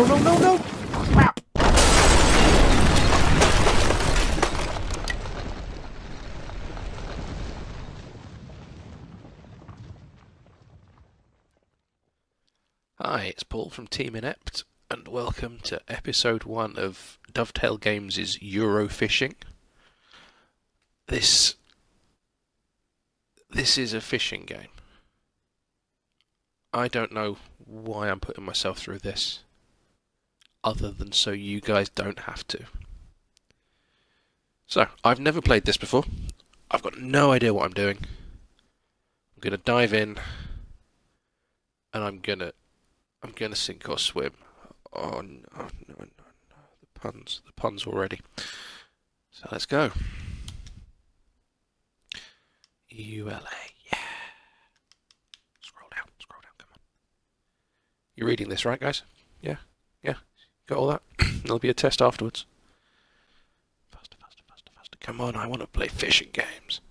No! Wow. Hi, it's Paul from Team Inept, and welcome to episode 1 of Dovetail Games' Euro Fishing. This is a fishing game. I don't know why I'm putting myself through this, other than so you guys don't have to. So, I've never played this before. I've got no idea what I'm doing. I'm gonna dive in, and I'm gonna sink or swim. Oh no. The puns already. So let's go. ULA. You're reading this, right, guys? Yeah? Yeah? Got all that? There'll be a test afterwards. Faster. Come on, I want to play fishing games.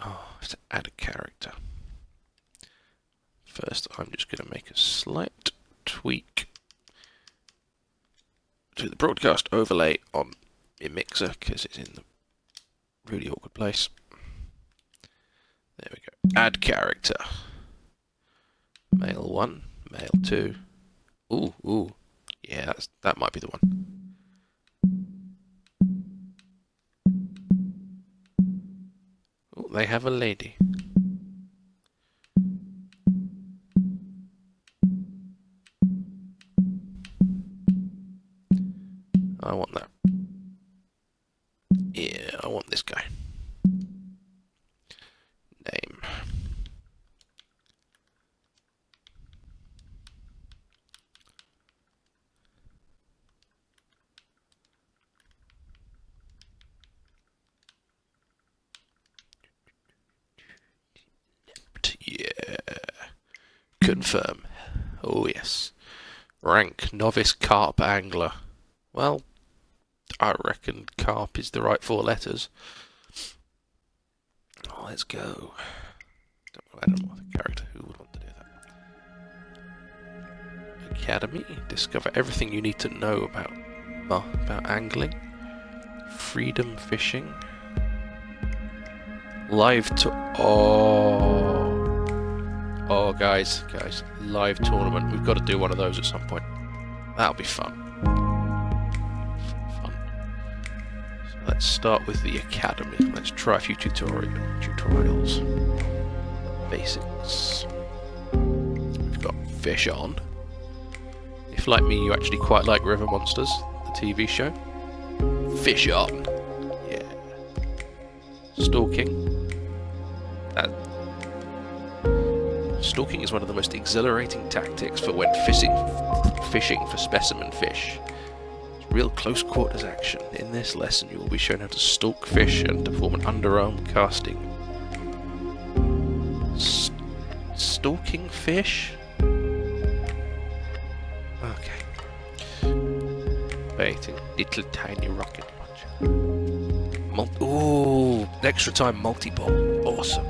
Oh, I have to add a character. First, I'm just going to make a slight tweak to the broadcast overlay on in Mixer, because it's in the really awkward place. There we go. Add character. Male 1, male 2. Ooh. Yeah, that might be the one. Oh, they have a lady. I want that. Yeah, I want this guy. Name. Yeah. Confirm. Oh yes. Rank novice carp angler. Well, I reckon carp is the right 4 letters. Oh, let's go. I don't know what the character who would want to do that. Academy. Discover everything you need to know about angling. Freedom fishing. Live to oh guys, live tournament. We've got to do one of those at some point. That'll be fun. Let's start with the academy. Let's try a few tutorials. Basics. We've got fish on. If, like me, you actually quite like River Monsters, the TV show. Fish on. Yeah. Stalking. Stalking is one of the most exhilarating tactics for when fishing for specimen fish. Real close quarters action. In this lesson you will be shown how to stalk fish and to perform an underarm casting. Stalking fish? Okay. Baiting. Little tiny rocket launcher. Ooh! Extra time multi-bomb. Awesome.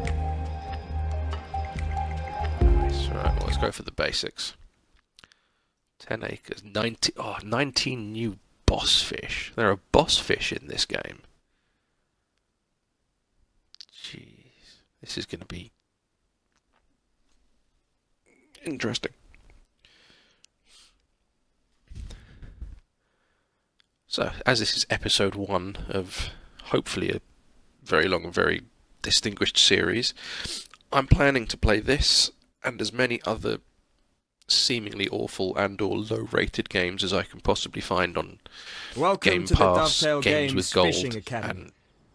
Nice. Right, well, let's go for the basics. 10 acres. 19 new boss fish. There are boss fish in this game. Jeez, this is going to be interesting. So, as this is episode 1 of hopefully a very long and very distinguished series, I'm planning to play this and as many other seemingly awful and/or low-rated games as I can possibly find on Game Pass, Games with Gold, and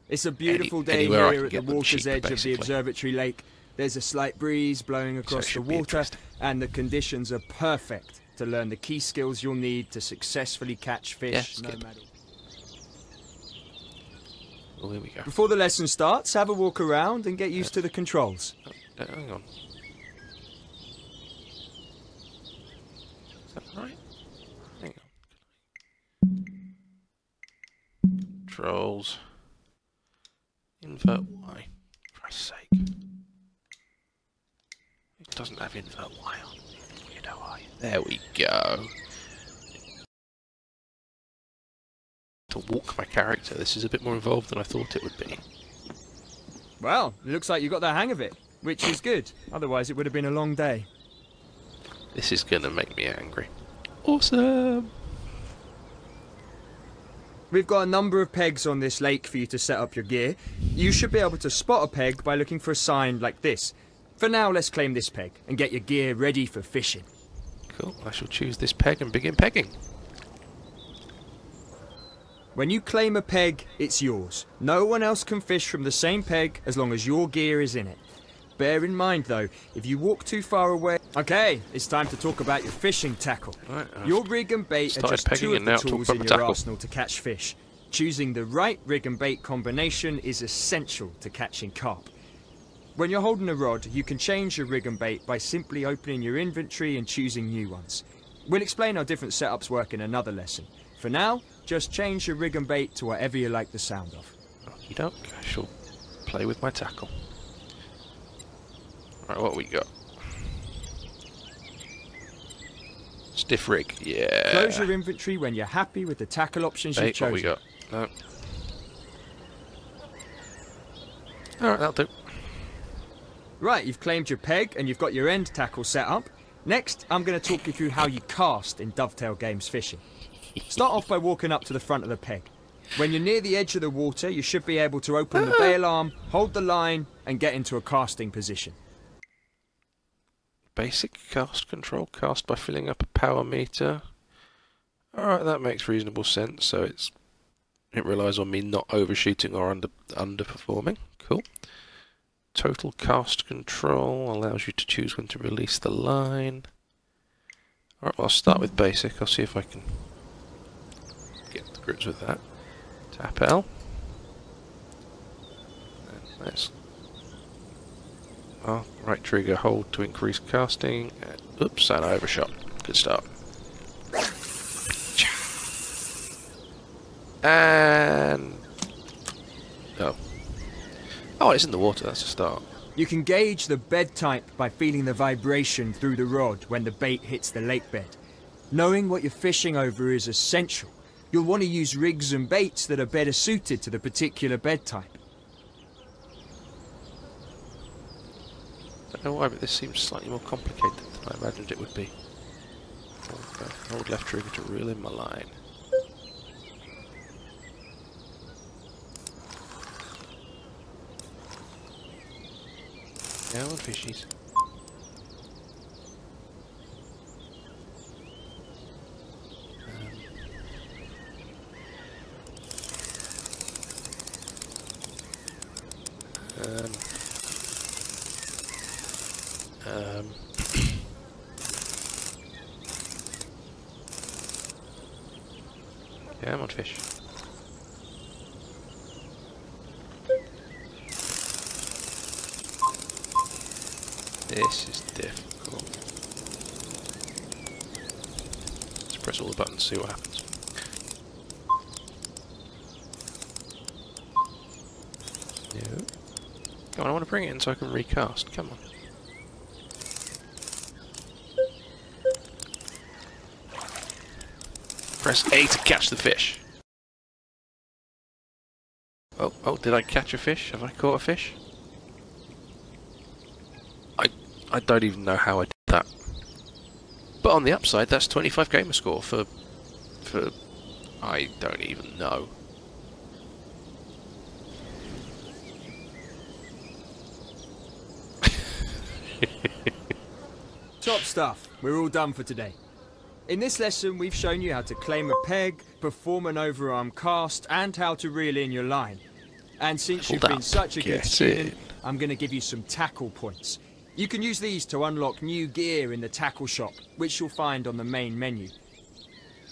it's a beautiful day here at the water's edge of the observatory lake. There's a slight breeze blowing across the water, and the conditions are perfect to learn the key skills you'll need to successfully catch fish. No matter. Well, here we go. Before the lesson starts, have a walk around and get used to the controls. Oh, hang on. Is that right? Hang on. Controls. Invert Y. For Christ's sake. It doesn't have invert Y on. You know why. There we go. To walk my character. This is a bit more involved than I thought it would be. Well, it looks like you got the hang of it, which is good. Otherwise it would have been a long day. This is gonna make me angry. Awesome! We've got a number of pegs on this lake for you to set up your gear. You should be able to spot a peg by looking for a sign like this. For now, let's claim this peg and get your gear ready for fishing. Cool, I shall choose this peg and begin pegging. When you claim a peg, it's yours. No one else can fish from the same peg as long as your gear is in it. Bear in mind though, if you walk too far away... Okay, it's time to talk about your fishing tackle. Right, your rig and bait are just two of the tools in your arsenal to catch fish. Choosing the right rig and bait combination is essential to catching carp. When you're holding a rod, you can change your rig and bait by simply opening your inventory and choosing new ones. We'll explain how different setups work in another lesson. For now, just change your rig and bait to whatever you like the sound of. Okie doke, I shall play with my tackle. Right, what we got? Stiff rig, yeah. Close your inventory when you're happy with the tackle options you've chosen. What we got? No. Alright, that'll do. Right, you've claimed your peg and you've got your end tackle set up. Next, I'm going to talk you through how you cast in Dovetail Games fishing. Start off by walking up to the front of the peg. When you're near the edge of the water, you should be able to open the bail arm, hold the line, and get into a casting position. Basic cast control, cast by filling up a power meter. Alright, that makes reasonable sense, so it relies on me not overshooting or underperforming. Cool. Total cast control allows you to choose when to release the line. Alright, well, I'll start with basic. I'll see if I can get to grips with that. Tap L. And let's... Oh, right trigger hold to increase casting. Oops, and I overshot. Good start. And... Oh. Oh, it's in the water. That's a start. You can gauge the bed type by feeling the vibration through the rod when the bait hits the lake bed. Knowing what you're fishing over is essential. You'll want to use rigs and baits that are better suited to the particular bed type. I don't know why, but this seems slightly more complicated than I imagined it would be. Hold left trigger to reel in my line. Now on fishies. Yeah, I'm on fish. This is difficult. Let's press all the buttons, see what happens. No. Come on, I want to bring it in so I can recast. Come on. Press A to catch the fish. Oh, did I catch a fish? Have I caught a fish? I don't even know how I did that. But on the upside, that's 25 gamer score for I don't even know. Top stuff. We're all done for today. In this lesson, we've shown you how to claim a peg, perform an overarm cast, and how to reel in your line. And since you've been such a good student, I'm going to give you some tackle points. You can use these to unlock new gear in the tackle shop, which you'll find on the main menu.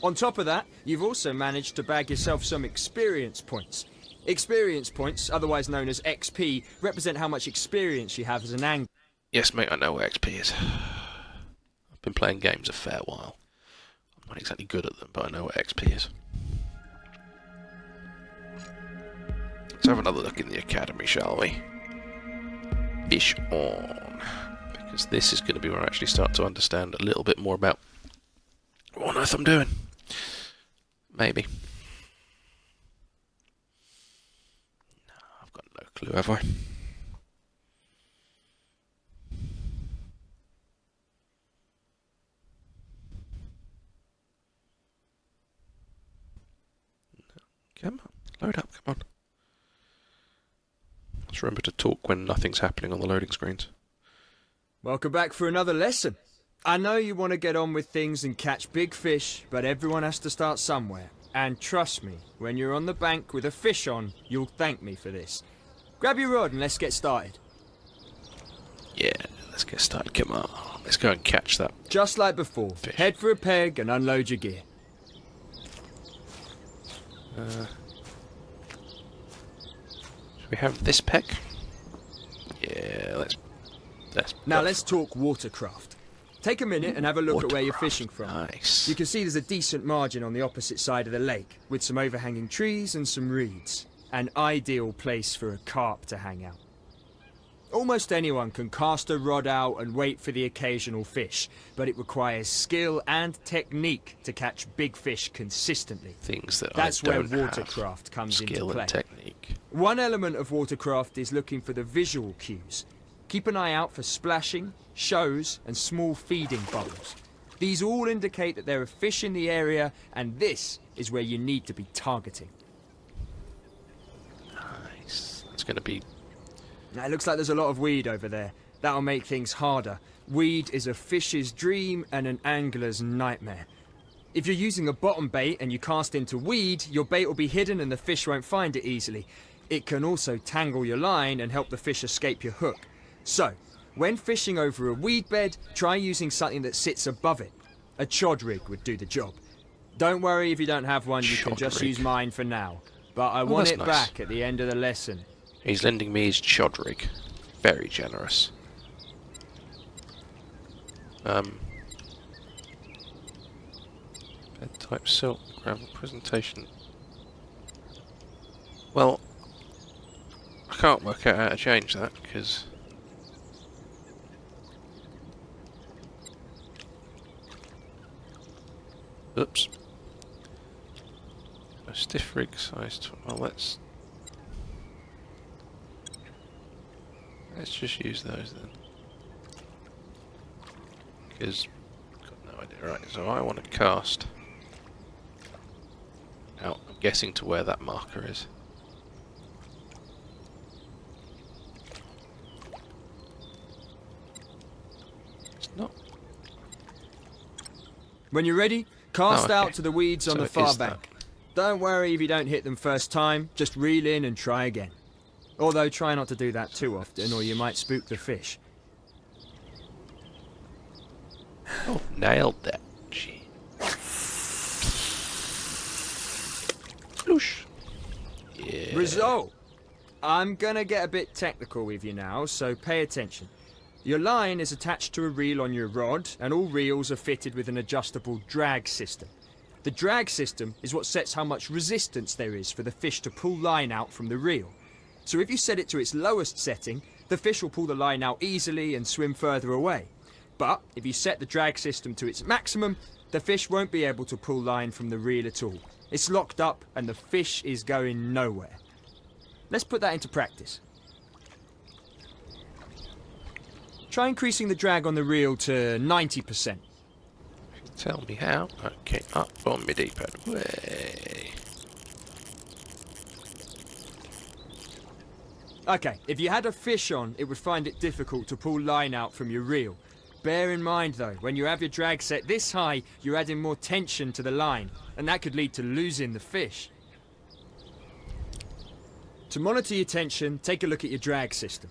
On top of that, you've also managed to bag yourself some experience points. Experience points, otherwise known as XP, represent how much experience you have as an angler. Yes, mate, I know what XP is. I've been playing games a fair while. I'm not exactly good at them, but I know what XP is. So have another look in the academy, shall we? Fish on. Because this is going to be where I actually start to understand a little bit more about what on earth I'm doing. Maybe. No, I've got no clue, have I? Come on, load up, come on. Just remember to talk when nothing's happening on the loading screens. Welcome back for another lesson. I know you want to get on with things and catch big fish, but everyone has to start somewhere. And trust me, when you're on the bank with a fish on, you'll thank me for this. Grab your rod and let's get started. Yeah, let's get started, come on. Let's go and catch that. Just like before, fish. Head for a peg and unload your gear. Should we have this peg? Yeah, let's talk watercraft. Take a minute and have a look at where you're fishing from. Nice. You can see there's a decent margin on the opposite side of the lake, with some overhanging trees and some reeds. An ideal place for a carp to hang out. Almost anyone can cast a rod out and wait for the occasional fish, but it requires skill and technique to catch big fish consistently. That's where watercraft comes into play. Skill and technique. One element of watercraft is looking for the visual cues. Keep an eye out for splashing, shows, and small feeding bubbles. These all indicate that there are fish in the area, and this is where you need to be targeting. Nice. That's going to be... Now, it looks like there's a lot of weed over there. That'll make things harder. Weed is a fish's dream and an angler's nightmare. If you're using a bottom bait and you cast into weed, your bait will be hidden and the fish won't find it easily. It can also tangle your line and help the fish escape your hook. So, when fishing over a weed bed, try using something that sits above it. A chod rig would do the job. Don't worry if you don't have one, you can just use mine for now. But I want it back at the end of the lesson. He's lending me his chod rig. Very generous. Bed type silk, gravel presentation. Well, I can't work out how to change that because oops. A stiff rig size. Well, let's just use those then, because I've got no idea. Right, so I want to cast out, I'm guessing, to where that marker is. It's not. When you're ready, cast out to the weeds on the far bank. Don't worry if you don't hit them first time, just reel in and try again. Although try not to do that too often, or you might spook the fish. Oh, nailed that. Gee. Sploosh. Yeah. Result. I'm gonna get a bit technical with you now, so pay attention. Your line is attached to a reel on your rod, and all reels are fitted with an adjustable drag system. The drag system is what sets how much resistance there is for the fish to pull line out from the reel. So if you set it to its lowest setting, the fish will pull the line out easily and swim further away. But if you set the drag system to its maximum, the fish won't be able to pull line from the reel at all. It's locked up and the fish is going nowhere. Let's put that into practice. Try increasing the drag on the reel to 90%. Tell me how. Okay, up on my D-pad. Way. Okay, if you had a fish on, it would find it difficult to pull line out from your reel. Bear in mind though, when you have your drag set this high, you're adding more tension to the line, and that could lead to losing the fish. To monitor your tension, take a look at your drag system.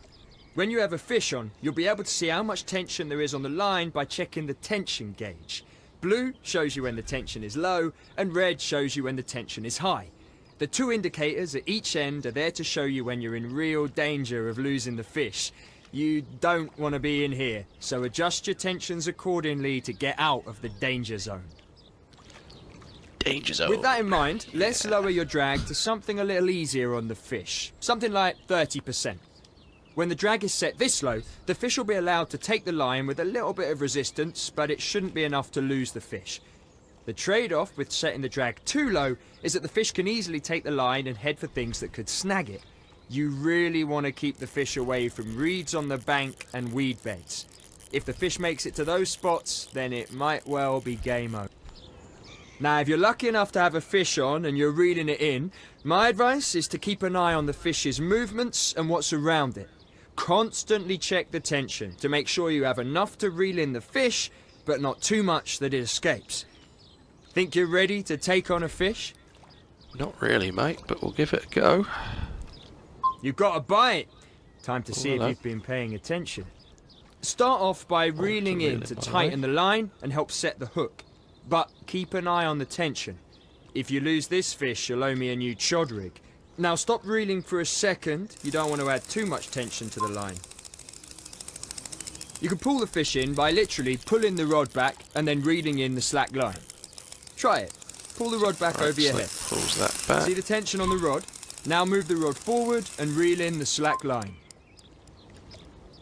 When you have a fish on, you'll be able to see how much tension there is on the line by checking the tension gauge. Blue shows you when the tension is low, and red shows you when the tension is high. The two indicators at each end are there to show you when you're in real danger of losing the fish. You don't want to be in here, so adjust your tensions accordingly to get out of the danger zone. danger zone. With that in mind, let's lower your drag to something a little easier on the fish. Something like 30%. When the drag is set this low, the fish will be allowed to take the line with a little bit of resistance, but it shouldn't be enough to lose the fish. The trade-off with setting the drag too low is that the fish can easily take the line and head for things that could snag it. You really want to keep the fish away from reeds on the bank and weed beds. If the fish makes it to those spots, then it might well be game over. Now, if you're lucky enough to have a fish on and you're reeling it in, my advice is to keep an eye on the fish's movements and what's around it. Constantly check the tension to make sure you have enough to reel in the fish, but not too much that it escapes. Think you're ready to take on a fish? Not really, mate, but we'll give it a go. You've got a bite. Time to see if you've been paying attention. Start off by reeling in to tighten the line and help set the hook. But keep an eye on the tension. If you lose this fish, you'll owe me a new chod rig. Now stop reeling for a second. You don't want to add too much tension to the line. You can pull the fish in by literally pulling the rod back and then reeling in the slack line. Try it. Pull the rod back over your head. Pulls that back. See the tension on the rod? Now move the rod forward and reel in the slack line.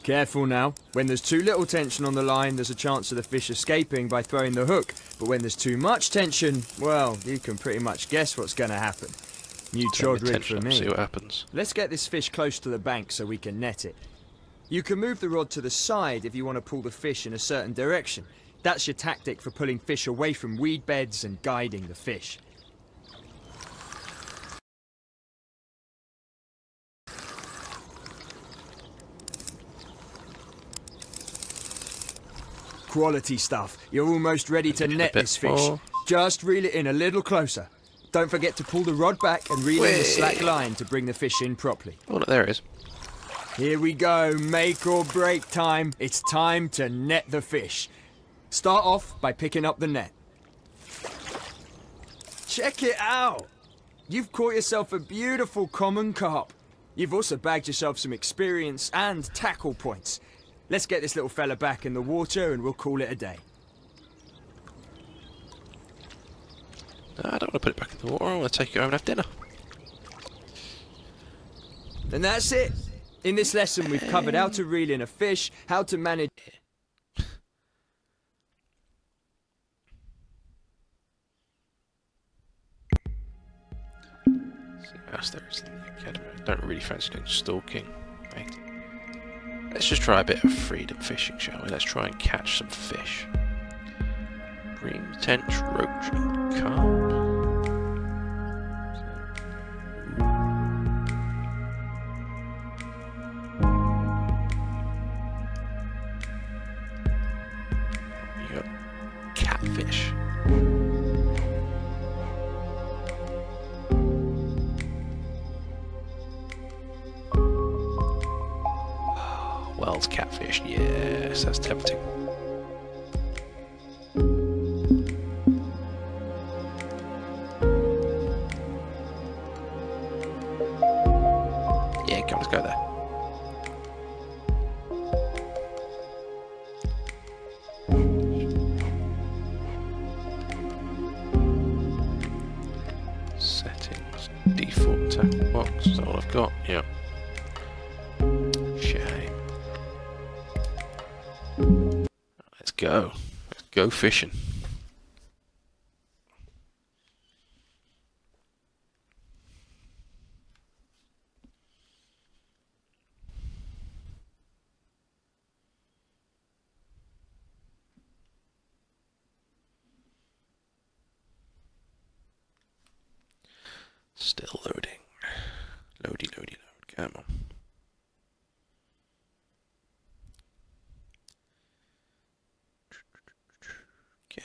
Careful now. When there's too little tension on the line, there's a chance of the fish escaping by throwing the hook. But when there's too much tension, well, you can pretty much guess what's going to happen. New chod rig for me. See what happens. Let's get this fish close to the bank so we can net it. You can move the rod to the side if you want to pull the fish in a certain direction. That's your tactic for pulling fish away from weed beds and guiding the fish. Quality stuff. You're almost ready to net this fish. More. Just reel it in a little closer. Don't forget to pull the rod back and reel in the slack line to bring the fish in properly. Oh, there it is. Here we go. Make or break time. It's time to net the fish. Start off by picking up the net. Check it out! You've caught yourself a beautiful common carp. You've also bagged yourself some experience and tackle points. Let's get this little fella back in the water and we'll call it a day. No, I don't want to put it back in the water. I want to take it home and have dinner. And that's it. In this lesson, we've covered how to reel in a fish, how to manage... There is in the academy. I don't really fancy doing stalking. Right. Let's just try a bit of freedom fishing, shall we? Let's try and catch some fish. Bream, tench, roach, and carp. You got catfish. Catfish, yes, that's tempting. Yeah, come, let's go there. Settings, default tackle box, is that all I've got? Yeah. Go. Let's go fishing. Still loading. Loady, loady, load. Come on.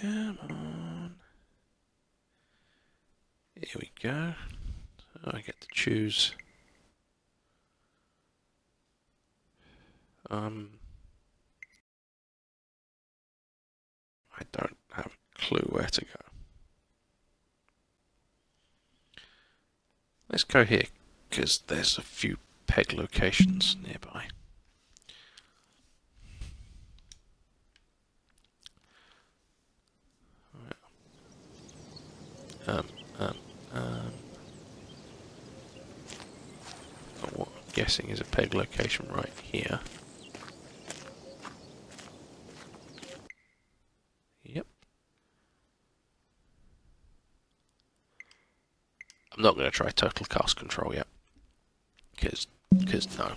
Come on. Here we go. So I get to choose. I don't have a clue where to go. Let's go here, because there's a few peg locations nearby. guessing is a peg location right here. Yep. I'm not going to try total cast control yet, because no.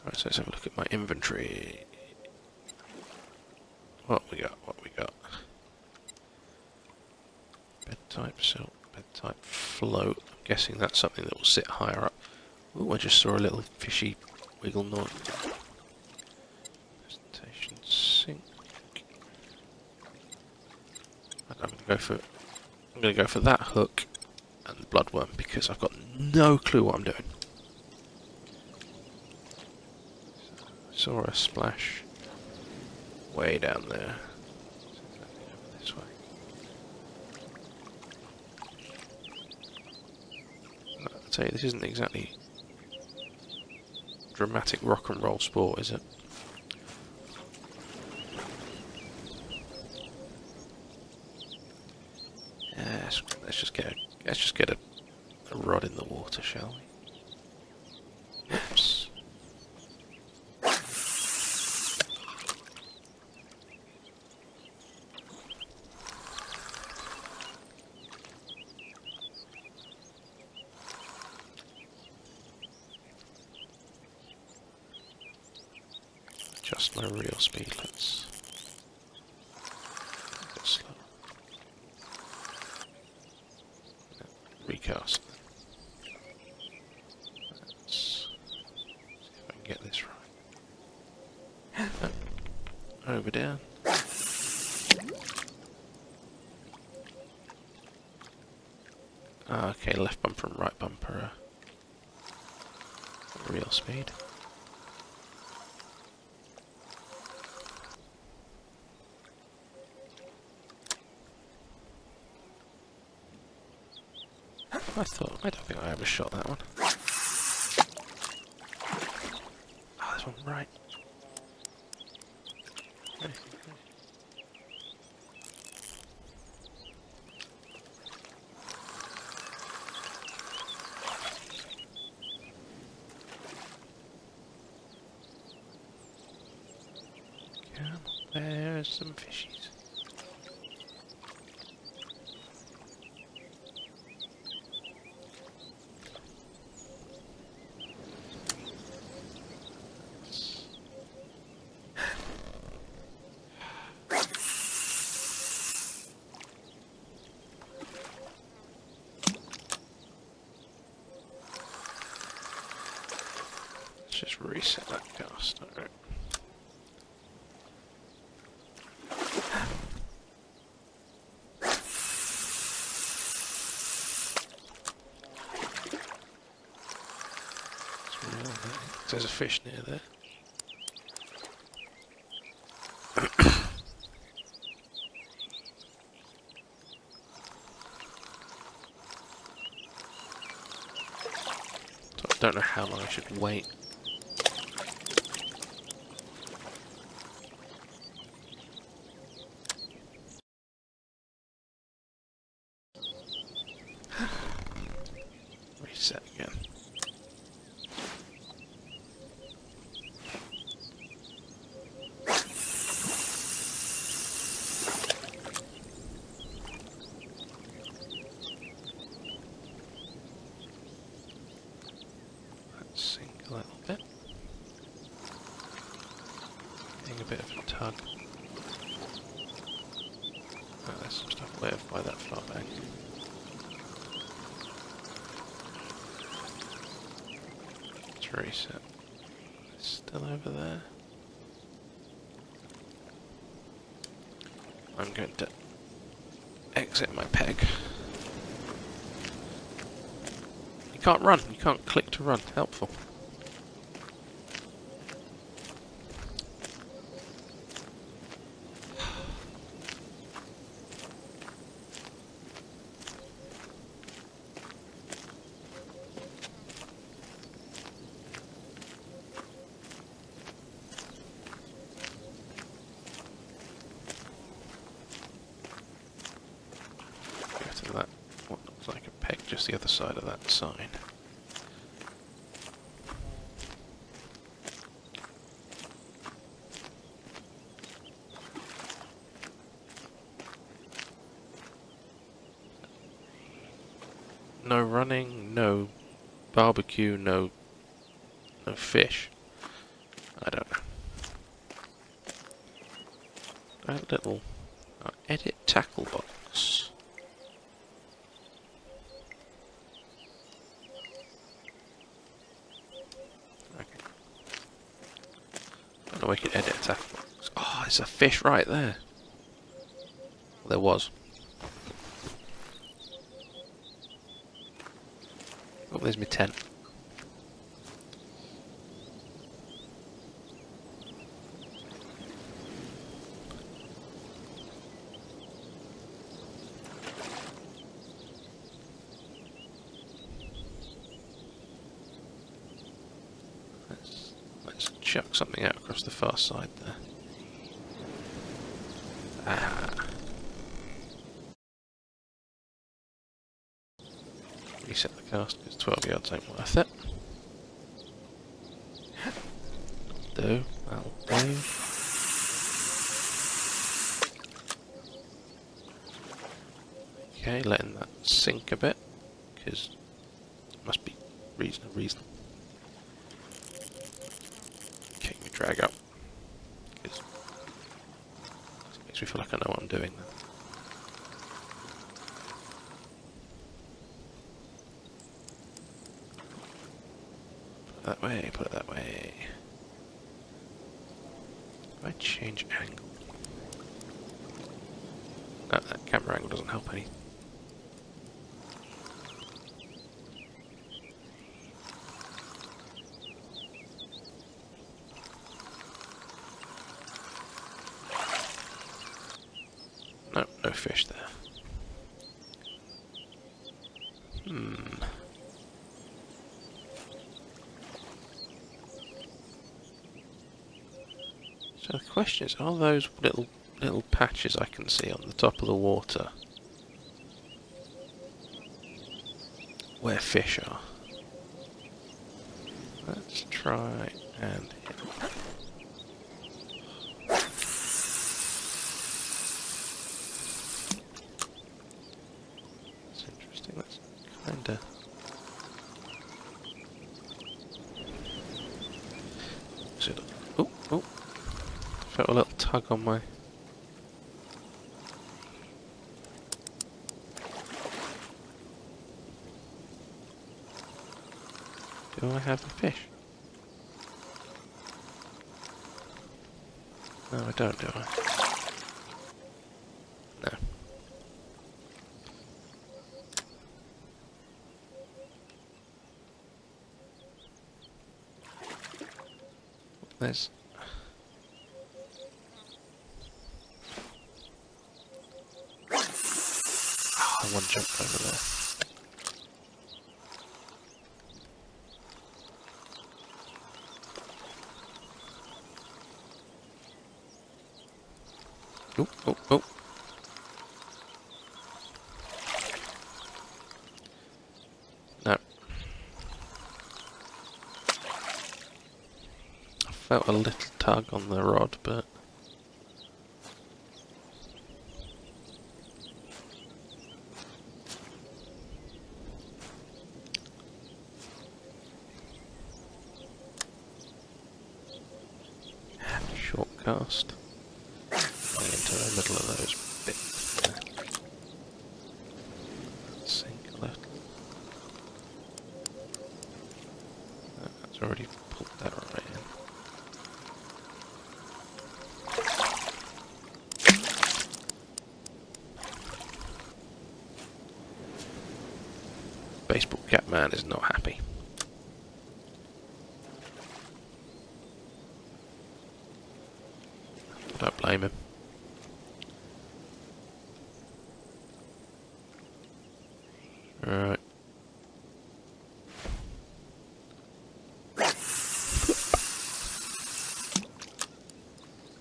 Alright, so let's have a look at my inventory. What we got? Bed type, silk, bed type, float. I'm guessing that's something that will sit higher up. Ooh, I just saw a little fishy wiggle knot. Presentation sink. I'm gonna go for that hook and the bloodworm because I've got no clue what I'm doing. Saw a splash way down there. Over this way. I'll tell you, this isn't exactly dramatic rock and roll sport, is it? Let's just get a rod in the water, shall we? Just my reel speed, let's go slow. Recast. Let's see if I can get this right. Oh, over down. Ah, okay, left bumper and right bumper are reel speed. I don't think I ever shot that one. Oh, there's one right. Hey. Come on, there's some fishies. Just reset that cast. All right. There's a fish near there. So I don't know how long I should wait. Reset. It's still over there. I'm going to exit my peg. You can't run, you can't click to run. Helpful. the other side of that sign? No running, no barbecue, no fish. I don't know. A little edit tackle box. Okay. I don't know, we can edit a tackle box. Oh, there's a fish right there. Well, there was. Oh, there's my tent. Let's chuck something out across the far side there. Ah. Reset the cast because 12 yards ain't worth it. That'll do, that'll do. Okay, letting that sink a bit, because it must be reason. Kick me drag up, because it makes me feel like I know what I'm doing now. That way, put it that way. If I change angle. No, that camera angle doesn't help any. No, no fish there. So the question is, are those little patches I can see on the top of the water where fish are? Let's try and hit them. That's interesting, that's kinda... Oh, oh. Felt a little tug on my... Do I have the fish? No, I don't, do I? No. There's... One jump over there. Oh, oh, oh. No. I felt a little tug on the rod, but... Cast into the middle of those bits there. Sink a little. That's already pulled that right in. Baseball cap man is not happy. Don't blame him. Alright.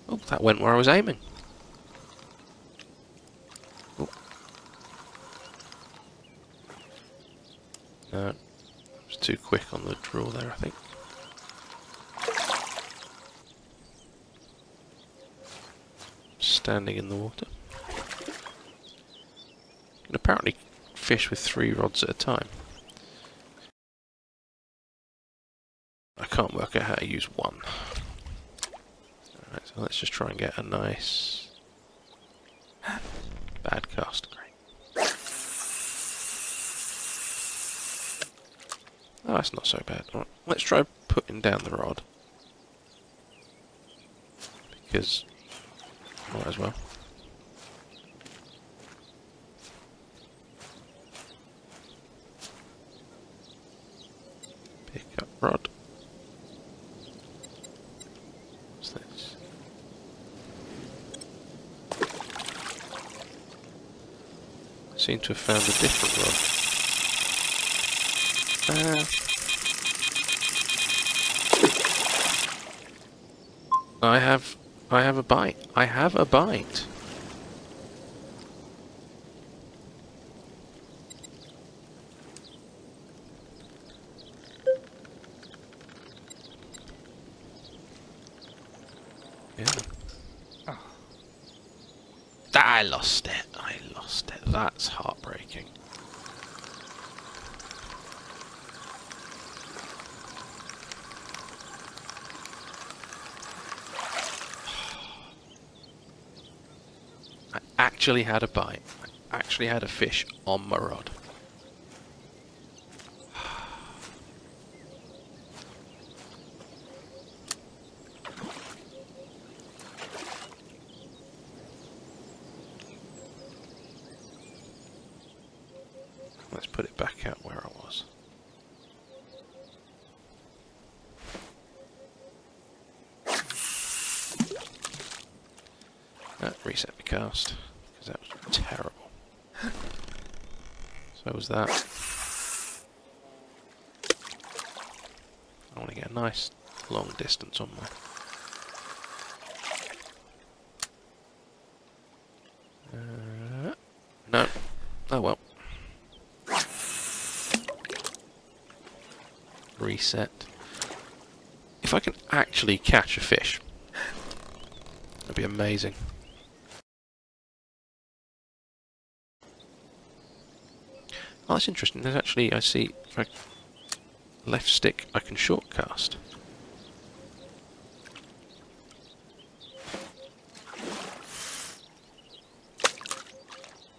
Oh, that went where I was aiming. Oh. Was too quick on the draw there, I think. Standing in the water. You can apparently fish with 3 rods at a time. I can't work out how to use one. Alright, so let's just try and get a nice bad cast. Great. Oh, that's not so bad. All right, let's try putting down the rod. Because might as well. Pick up rod. What's this? I seem to have found a different rod. I have a bite. I have a bite. Yeah. Oh. I lost it. I lost it. That's heartbreaking. Actually had a bite. I actually had a fish on my rod. Let's put it back out where I was. Reset the cast. That was terrible. So was that. I want to get a nice long distance on my... no. Oh well. Reset. If I can actually catch a fish, that'd be amazing. Oh, that's interesting. There's actually, I see, if I left stick, I can short cast.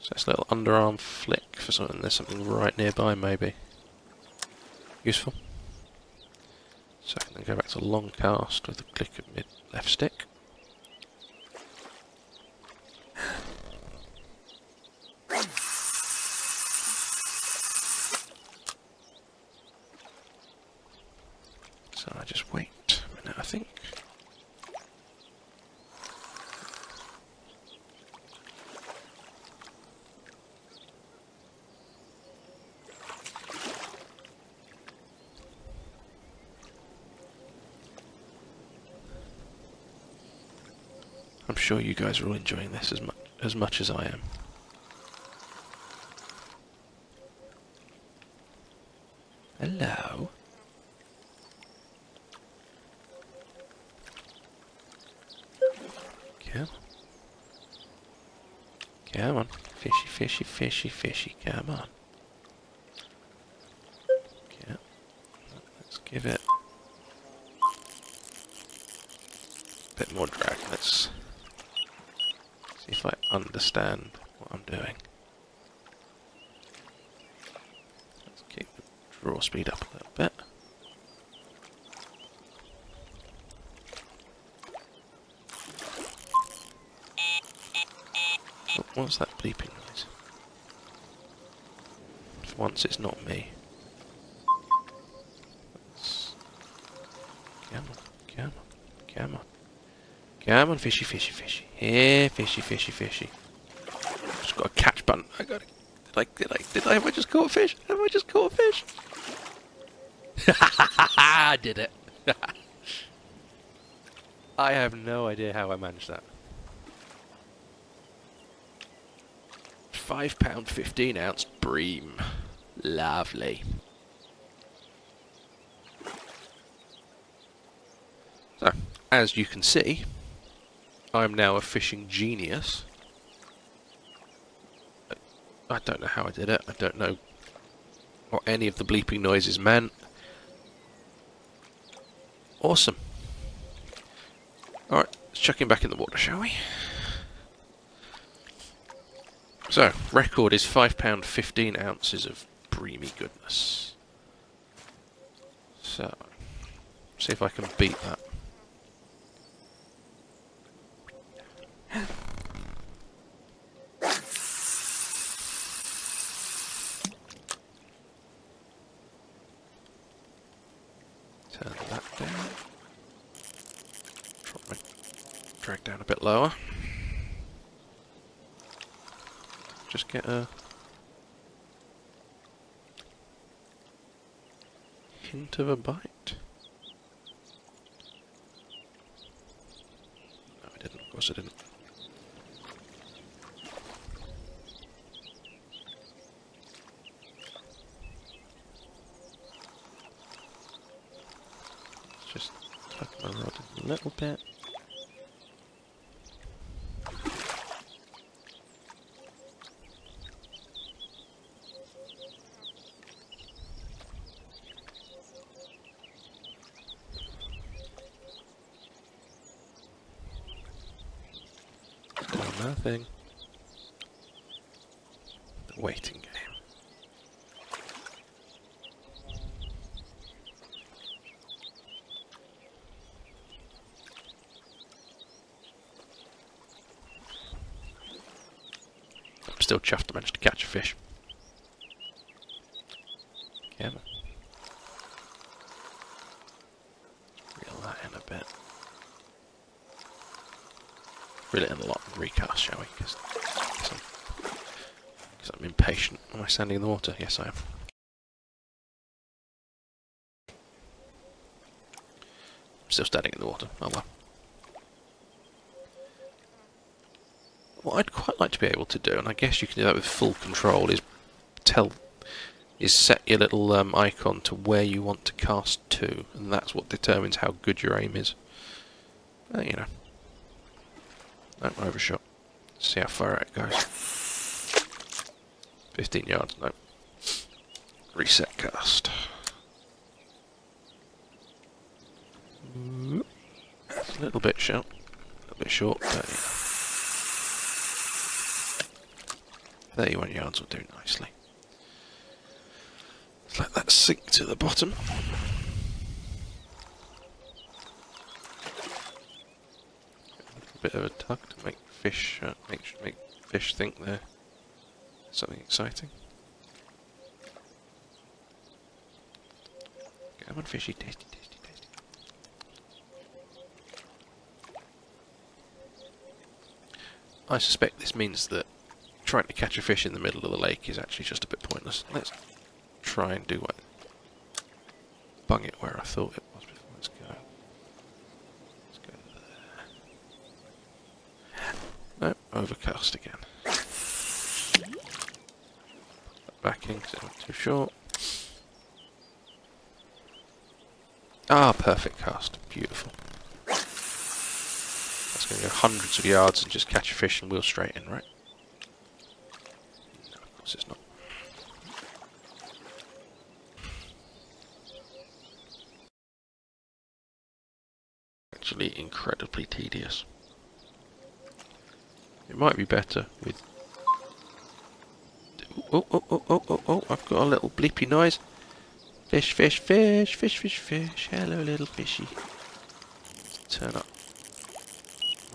So that's a little underarm flick for something. There's something right nearby, maybe. Useful. So I can then go back to long cast with a click of mid left stick. I'm sure you guys are all enjoying this as much as I am. Hello. Come on. Come on. Fishy, fishy, fishy, fishy. Come on. Yeah. Let's give it a bit more drag. Let's... if I understand what I'm doing. Let's keep the draw speed up a little bit. Oh, what was that bleeping noise? For once it's not me. Let's... come on, come on, come on. Come on, fishy, fishy, fishy. Here, fishy, fishy, fishy. Just got a catch button. I got it. Have I just caught a fish? Have I just caught a fish? I did it. I have no idea how I managed that. £5.15 ounce bream. Lovely. as you can see, I'm now a fishing genius. I don't know how I did it. I don't know what any of the bleeping noises meant. Awesome. Alright, let's chuck him back in the water, shall we? So, record is £5, 15 ounces of breamy goodness. So, see if I can beat that. Turn that down. Drop my drag down a bit lower. Just get a hint of a bite. No, I didn't. Of course I didn't. Just tuck my rod in a little bit. Nothing. The waiting game. I'm still chuffed I managed to catch a fish. Yeah, man. Reel that in a bit. Reel it in a lot and recast, shall we? Because I'm impatient. Am I standing in the water? Yes, I am. I'm still standing in the water. Oh well. What I'd quite like to be able to do, and I guess you can do that with full control, is set your little icon to where you want to cast to, and that's what determines how good your aim is. You know. No, overshot. Let's see how far out it goes. 15 yards, no. Reset cast. A little bit short. A little bit short, but 31 yards will do nicely. Let's let that sink to the bottom. Bit of a tuck to make fish make fish think they're something exciting. Come on, fishy, tasty, tasty, tasty. I suspect this means that trying to catch a fish in the middle of the lake is actually just a bit pointless. Let's try and do what bung it where I thought it was before. Let's go. Overcast again. Back in because it went too short. Ah, perfect cast. Beautiful. That's going to go hundreds of yards and just catch a fish and wheel straight in, right? No, of course it's not. Actually, incredibly tedious. It might be better with... Oh, oh, oh, oh, oh, oh, I've got a little bleepy noise. Fish, fish, fish, fish, fish, fish. Hello, little fishy. Turn up.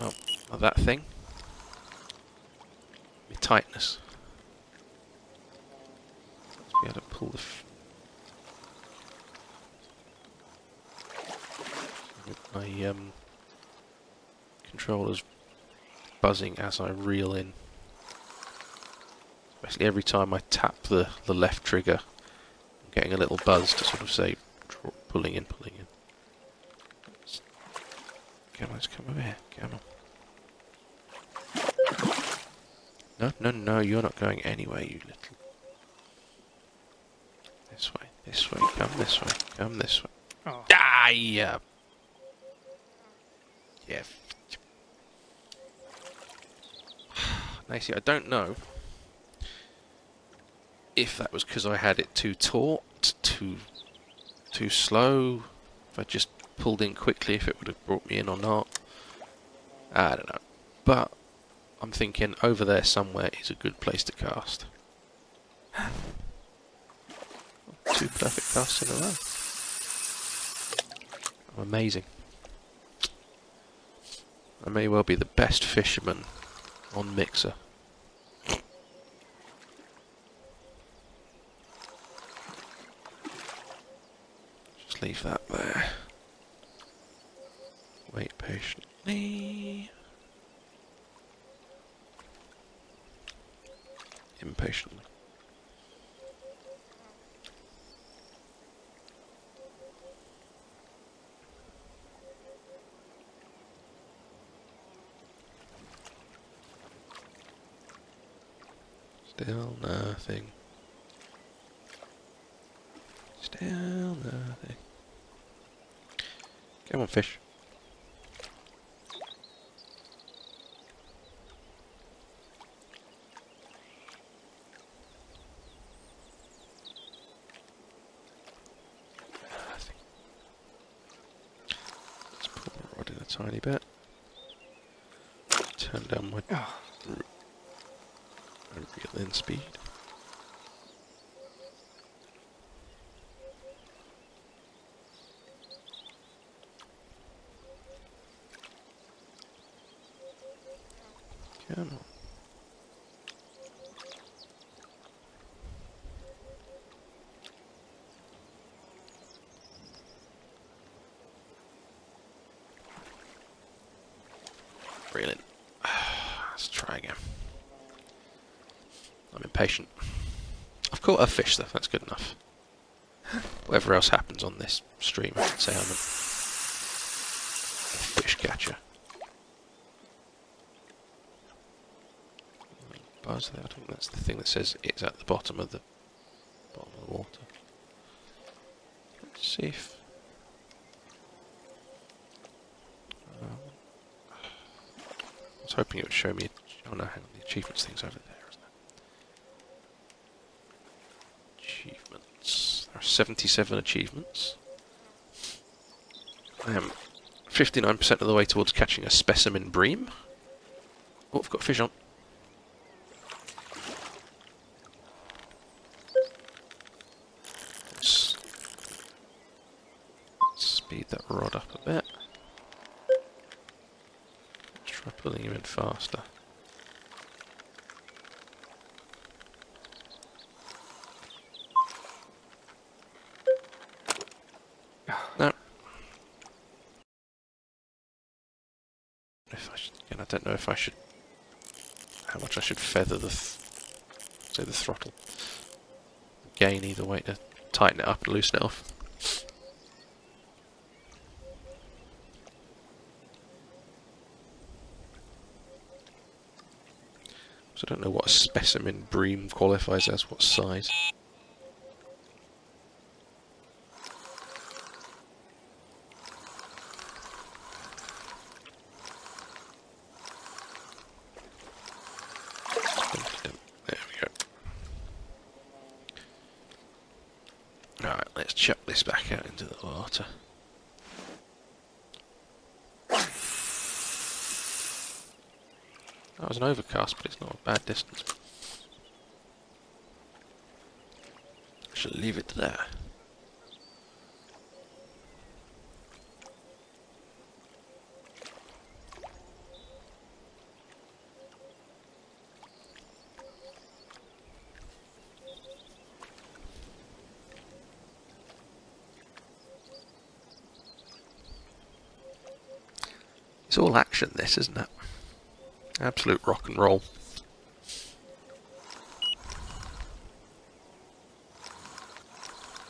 Oh, not that thing. With tightness. Let's be able to pull the... With my, controllers buzzing as I reel in. Basically every time I tap the left trigger, I'm getting a little buzz to sort of say, pulling in, pulling in. Come on, let's come over here, come on. No, no, no, you're not going anywhere, you little. This way, come this way, come this way. Oh. Die! Yeah. Now, see, I don't know if that was because I had it too taut, too slow, if I just pulled in quickly, if it would have brought me in or not. I don't know. But I'm thinking over there somewhere is a good place to cast. Two perfect casts in a row. I'm amazing. I may well be the best fisherman on Mixer. Just leave that there. Wait patiently. Impatiently. Still nothing. Still nothing. Come on, fish. Nothing. Let's pull the rod in a tiny bit. Turn down my... Oh. Reel in speed. Come on. Brilliant. Let's try again. I'm impatient. I've caught a fish though, that's good enough. Whatever else happens on this stream, I can say I'm a fish catcher. Buzz there, I think that's the thing that says it's at the bottom of the water. Let's see if I was hoping it would show me hang on, the achievements thing's over there. 77 achievements. I am 59% of the way towards catching a specimen bream. Oh, I've got fish on. Let's speed that rod up a bit. Let's try pulling him in faster. I don't know if I should, how much I should feather the, say the throttle. Gain either way to tighten it up and loosen it off. So I don't know what a specimen bream qualifies as, what size. Chuck this back out into the water. That was an overcast, but it's not a bad distance. I should leave it there. It's all action, this, isn't it? Absolute rock and roll.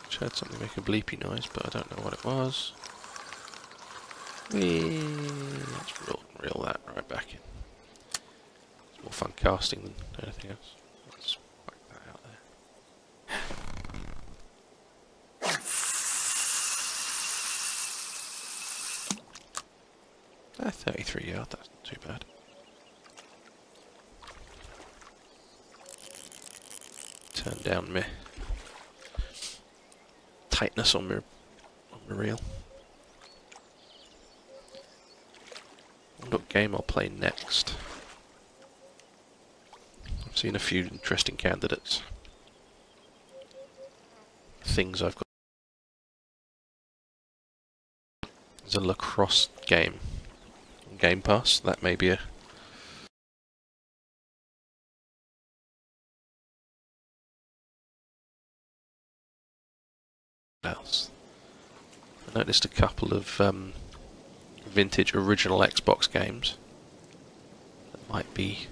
I heard something make a bleepy noise, but I don't know what it was. Let's reel that right back in. It's more fun casting than anything else. Let's back that out there. 33 yard, that's not too bad. Turn down my tightness on my reel. What game I'll play next? I've seen a few interesting candidates. Things I've got. There's a lacrosse game on Game Pass. That may be a else. I noticed a couple of vintage original Xbox games that might be